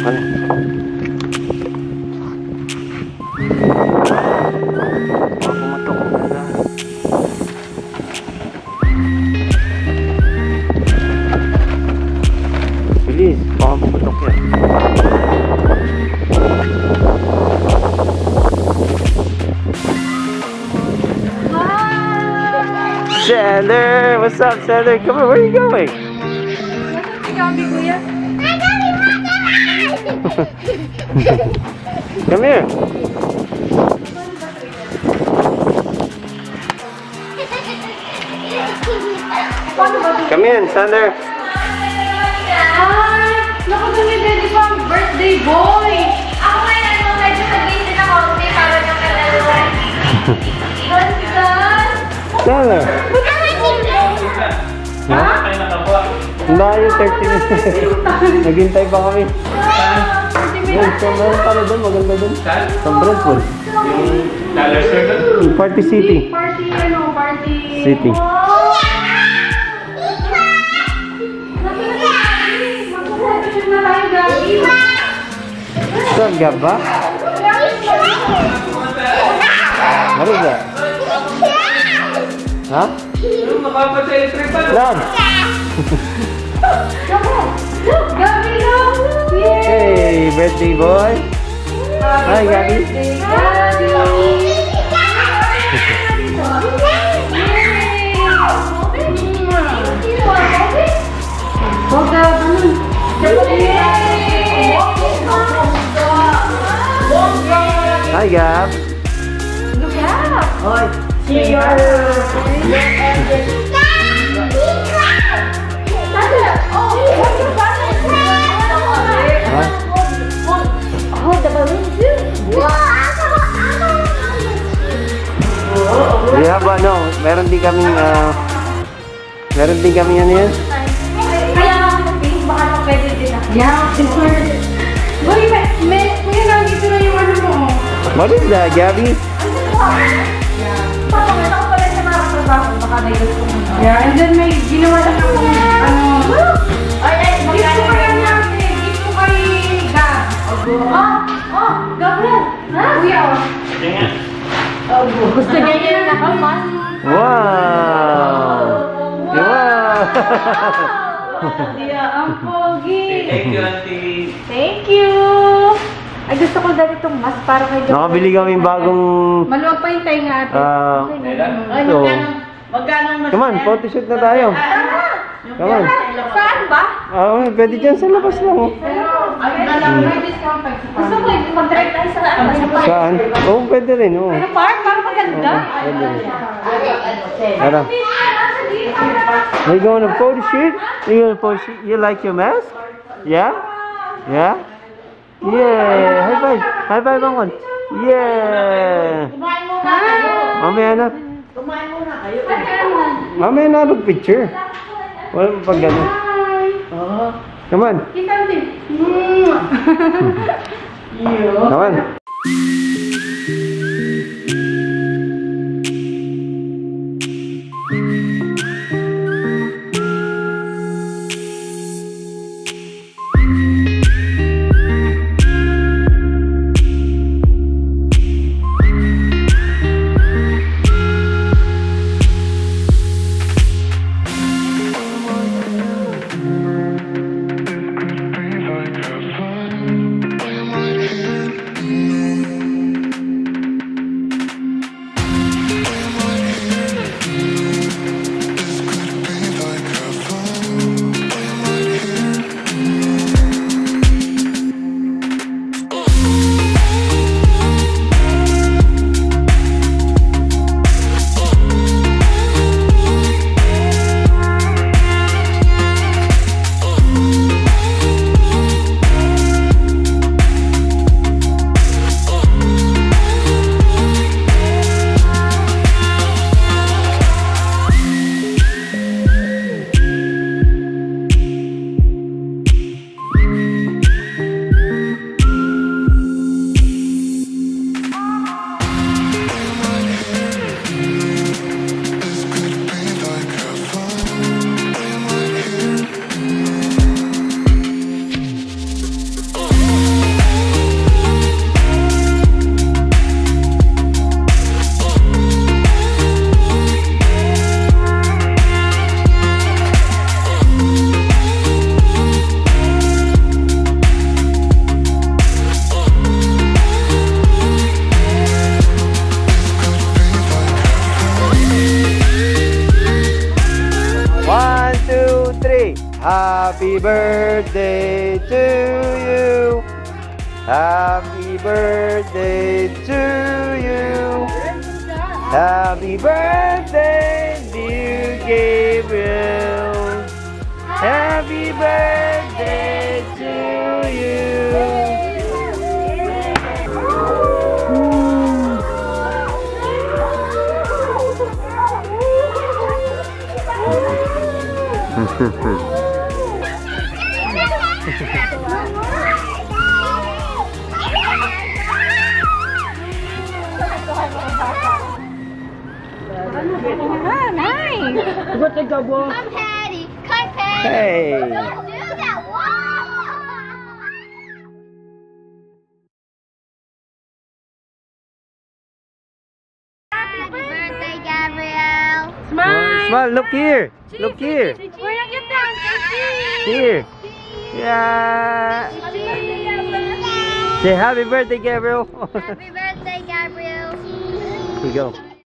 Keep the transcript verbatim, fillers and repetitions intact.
Mana? Bilis, baka pumutok yan. Sander, what's up, Sander? Come on, where are you going? What's up, Gaby, Kuya? Come here. Come in, Sander. Hi. Naku, dumidedi pa ang birthday boy. Ako ngayon, ano, medyo nag-iisin ako. Hindi, para niyang kalalawan. Iwan si Don. Sander. Buta ka si Ha? Hindi, yung thirty minutes. Naghintay pa kami. Meron pala doon, maganda doon. Sa Brentford. Yung Party City. Party, ano, Party City. Saan, Gaba? What is that? Ha? Love! Gabi, no! Hey, birthday boy! Hi, Gaby! Hi, Gab! Look out! Hi! See ya! We have ano, meron din kami uh, meron din kami ano yan? Kaya ako pink, baka na pwede din ako. Yeah, sure. Boy, may nandito na yung ano mo. What is that, Gaby? Papakita ko pala sa mga trabaho, baka nayos ko muna. Yeah, and then may ginawa na ako ano. Ay, ay, gift ko kayo namin. Gift ko kay Gab. Oh, oh, Gabriel. Ha? Kuya ko. Ganyan. Gusto niya yun na kaman. Wow! Wow! Dia, ang pogi! Thank you, auntie! Thank you! Ay, gusto ko dati itong mas para kayo. Nakabili kami bagong... Maluwag pa yung tayo nga ate. Magkano? Come on, photoshoot na tayo. Come on. Saan ba? Pwede dyan sa labas lang. Gusto ko yung mag-try tayo sa park. Saan? Oo, pwede rin. Pero park, parang maganda. Ano? Are you going to photo shoot? Are you going to photo shoot? You like your mask? Yeah? Yeah? Yeah! High five! High five ang one! Yeah! Mamaya na. Kumain muna kayo. Mamaya na mag-picture. Walang pag gano'n. Come on. Kita din. Come on. Thank you. Happy birthday to you. Happy birthday to you. Happy birthday, dear Gabriel. Happy birthday to What the double? I'm Patty. Cut Patty. Hey. Don't do that. Whoa. Happy birthday, Gabriel. Smile. Smile. Look here. Cheese. Look here. Cheese. Where are your thumbs? Here. Cheese. Yeah. Cheese. Say happy birthday, Gabriel. Happy birthday, Gabriel. Here we go.